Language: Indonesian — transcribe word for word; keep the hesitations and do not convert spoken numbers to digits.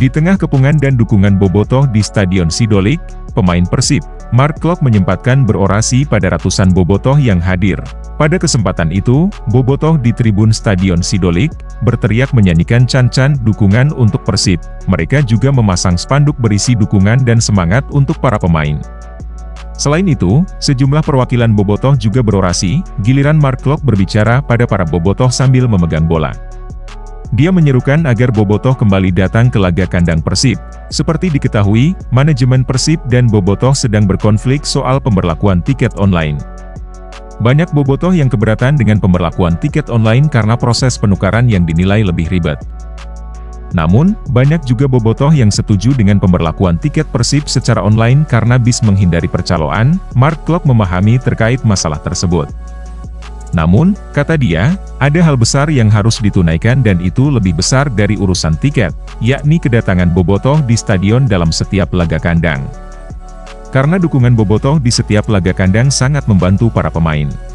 Di tengah kepungan dan dukungan Bobotoh di Stadion Sidolig, pemain Persib, Marc Klok menyempatkan berorasi pada ratusan Bobotoh yang hadir. Pada kesempatan itu, Bobotoh di tribun Stadion Sidolig, berteriak menyanyikan cancan dukungan untuk Persib. Mereka juga memasang spanduk berisi dukungan dan semangat untuk para pemain. Selain itu, sejumlah perwakilan Bobotoh juga berorasi, giliran Marc Klok berbicara pada para Bobotoh sambil memegang bola. Dia menyerukan agar Bobotoh kembali datang ke laga kandang Persib. Seperti diketahui, manajemen Persib dan Bobotoh sedang berkonflik soal pemberlakuan tiket online. Banyak Bobotoh yang keberatan dengan pemberlakuan tiket online karena proses penukaran yang dinilai lebih ribet. Namun, banyak juga Bobotoh yang setuju dengan pemberlakuan tiket Persib secara online karena bis menghindari percaloan. Marc Klok memahami terkait masalah tersebut. Namun, kata dia, ada hal besar yang harus ditunaikan dan itu lebih besar dari urusan tiket, yakni kedatangan Bobotoh di stadion dalam setiap laga kandang. Karena dukungan Bobotoh di setiap laga kandang sangat membantu para pemain.